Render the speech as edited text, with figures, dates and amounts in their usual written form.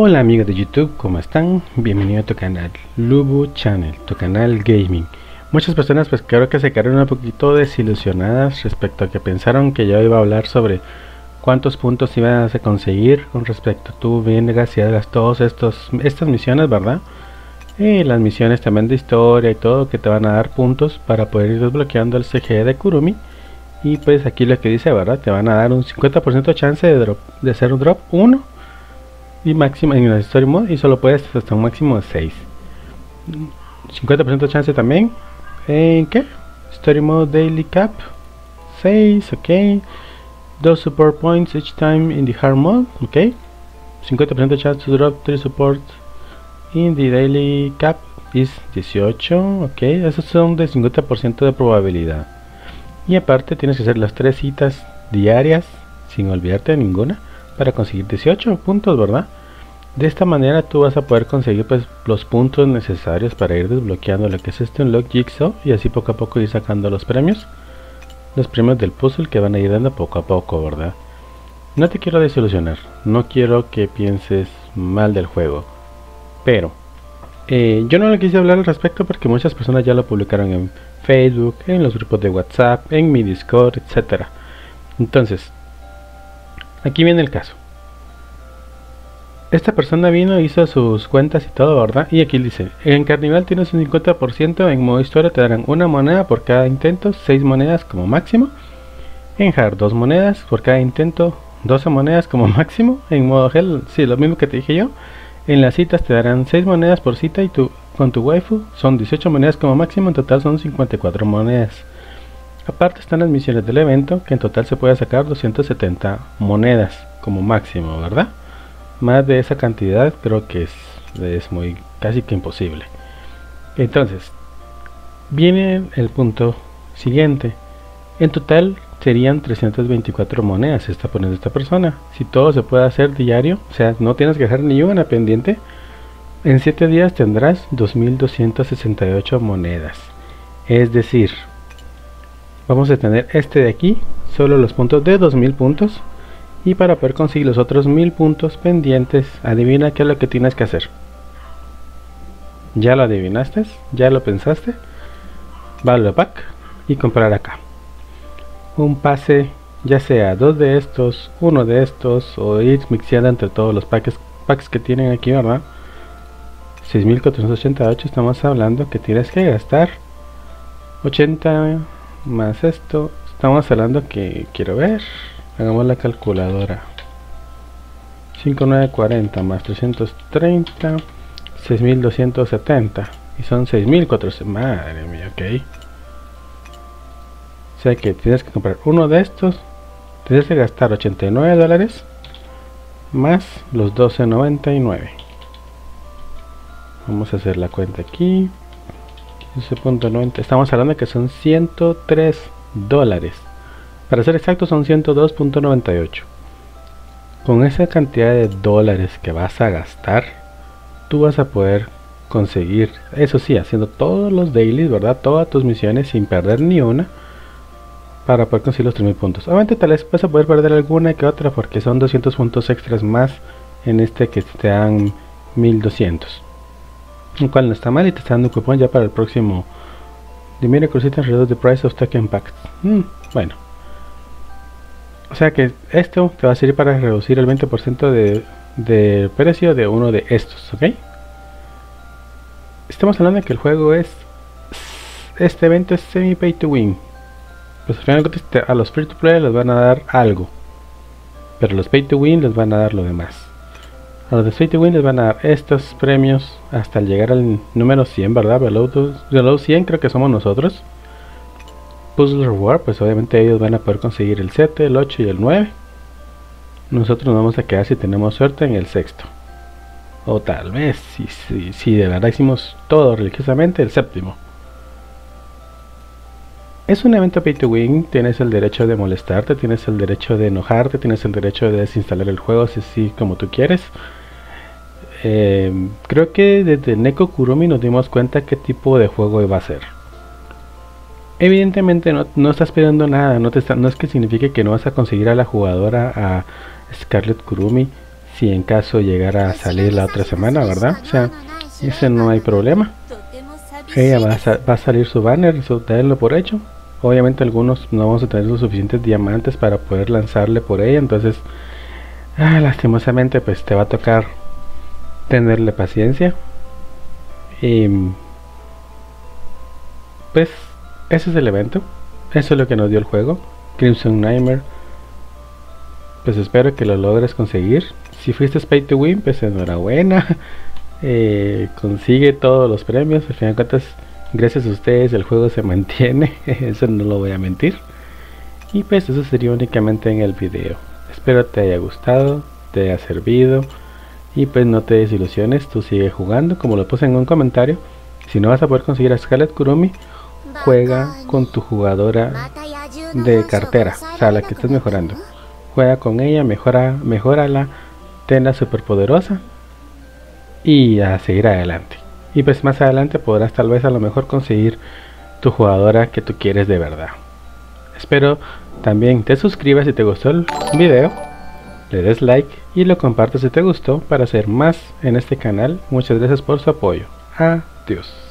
Hola amigos de YouTube, ¿cómo están? Bienvenido a tu canal Lubu Channel, tu canal gaming. Muchas personas pues creo que se quedaron un poquito desilusionadas respecto a que pensaron que yo iba a hablar sobre cuántos puntos ibas a conseguir con respecto a tu vengas y hagas todas estas misiones, ¿verdad? Y las misiones también de historia y todo que te van a dar puntos para poder ir desbloqueando el CG de Kurumi. Y pues aquí lo que dice, ¿verdad? Te van a dar un 50% de chance de hacer un drop 1 y máximo en el story mode, y solo puedes hasta un máximo de 6. 50% de chance también en que story mode daily cap 6, ok. 2 support points each time in the hard mode, ok. 50% de chance to drop 3 support in the daily cap is 18, ok. Esos son de 50% de probabilidad, y aparte tienes que hacer las 3 citas diarias sin olvidarte de ninguna para conseguir 18 puntos, ¿verdad? De esta manera tú vas a poder conseguir pues los puntos necesarios para ir desbloqueando lo que es este unlock Jigsaw, y así poco a poco ir sacando los premios del puzzle que van a ir dando poco a poco, ¿verdad? No te quiero desilusionar, no quiero que pienses mal del juego, pero yo no le quise hablar al respecto porque muchas personas ya lo publicaron en Facebook, en los grupos de WhatsApp, en mi Discord, etcétera. Entonces aquí viene el caso. Esta persona vino, hizo sus cuentas y todo, ¿verdad? Y aquí dice, en Carnival tienes un 50%, en modo historia te darán una moneda por cada intento, 6 monedas como máximo. En hard, 2 monedas por cada intento, 12 monedas como máximo. En modo gel, sí, lo mismo que te dije yo. En las citas te darán 6 monedas por cita, y con tu waifu son 18 monedas como máximo, en total son 54 monedas. Aparte están las misiones del evento, que en total se puede sacar 270 monedas como máximo, ¿verdad? Más de esa cantidad creo que es muy casi que imposible. Entonces, viene el punto siguiente. En total serían 324 monedas, se está poniendo esta persona. Si todo se puede hacer diario, o sea, no tienes que dejar ni una pendiente, en 7 días tendrás 2268 monedas. Es decir, vamos a tener este de aquí, solo los puntos de 2000 puntos. Y para poder conseguir los otros 1000 puntos pendientes, adivina qué es lo que tienes que hacer. ¿Ya lo adivinaste? ¿Ya lo pensaste? Value pack y comprar acá un pase, ya sea 2 de estos, 1 de estos, o ir mixeando entre todos los packs que tienen aquí, ¿verdad? 6488, estamos hablando que tienes que gastar 80 más esto, estamos hablando que, quiero ver, hagamos la calculadora, 5940 más 330, 6270, y son 6400, madre mía, ok. O sea que tienes que comprar uno de estos, tienes que gastar $89 más los 12.99. Vamos a hacer la cuenta aquí. 11.90, estamos hablando que son $103, para ser exactos son 102.98. con esa cantidad de dólares que vas a gastar, tú vas a poder conseguir, eso sí, haciendo todos los dailies, ¿verdad? Todas tus misiones sin perder ni una, para poder conseguir los 3000 puntos. Obviamente tal vez vas a poder perder alguna que otra, porque son 200 puntos extras más en este que te dan 1200, lo cual no está mal, y te está dando un cupón ya para el próximo Dimira Crucita alrededor de Price of Token Packs. Bueno, o sea que esto te va a servir para reducir el 20% de precio de uno de estos, ok. Estamos hablando de que el juego es, este evento es semi pay to win, pues al final a los free to play les van a dar algo, pero a los pay to win les van a dar lo demás. A los de Sweet Win les van a dar estos premios hasta llegar al número 100, ¿verdad? Below 100 creo que somos nosotros. Puzzle Reward, pues obviamente ellos van a poder conseguir el 7, el 8 y el 9. Nosotros nos vamos a quedar, si tenemos suerte, en el 6º. O tal vez, si de verdad hicimos todo religiosamente, el 7º. Es un evento pay to win, tienes el derecho de molestarte, tienes el derecho de enojarte, tienes el derecho de desinstalar el juego así como tú quieres. Creo que desde Neko Kurumi nos dimos cuenta qué tipo de juego iba a ser. Evidentemente no estás pidiendo nada, no es que signifique que no vas a conseguir a la jugadora, a Scarlett Kurumi, si en caso llegara a salir la otra semana, ¿verdad? O sea, ese no hay problema. Ella va a salir su banner, darlo por hecho. Obviamente algunos no vamos a tener los suficientes diamantes para poder lanzarle por ella, entonces lastimosamente pues te va a tocar tenerle paciencia. Y pues ese es el evento, eso es lo que nos dio el juego Crimson Nightmare. Pues espero que lo logres conseguir. Si fuiste pay to win, pues enhorabuena. Consigue todos los premios. Al final de cuentas, gracias a ustedes el juego se mantiene. Eso no lo voy a mentir. Y pues eso sería únicamente en el video. Espero te haya gustado, te haya servido. Y pues no te desilusiones, tú sigue jugando. Como lo puse en un comentario, si no vas a poder conseguir a Scarlett Kurumi, juega con tu jugadora de cartera, o sea, la que estás mejorando. Juega con ella, mejórala, tenla super poderosa y a seguir adelante. Y pues más adelante podrás tal vez a lo mejor conseguir tu jugadora que tú quieres de verdad. Espero también te suscribas si te gustó el video, le des like y lo compartas si te gustó para hacer más en este canal. Muchas gracias por su apoyo. Adiós.